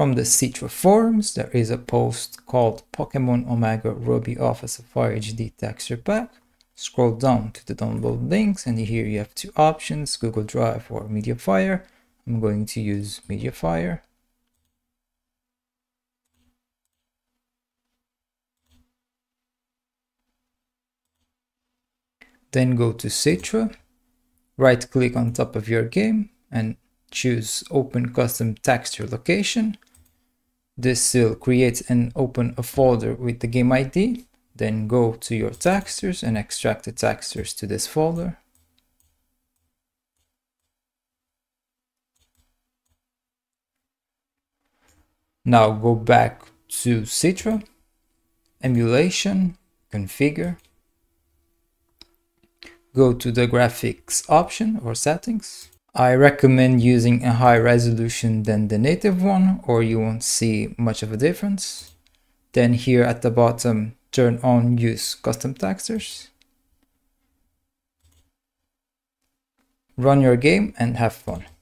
From the Citra forums, there is a post called Pokémon Omega Ruby Office for HD Texture Pack. Scroll down to the download links, and here you have two options, Google Drive or Mediafire. I'm going to use Mediafire. Then go to Citra, right click on top of your game and choose Open Custom Texture Location. This will create and open a folder with the game ID. Then go to your textures and extract the textures to this folder. Now go back to Citra, Emulation, Configure. Go to the graphics option or settings. I recommend using a higher resolution than the native one, or you won't see much of a difference. Then here at the bottom, turn on Use Custom Textures. Run your game and have fun.